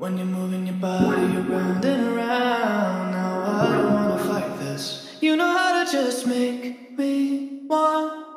When you're moving your body around and around, now I don't wanna fight this. You know how to just make me want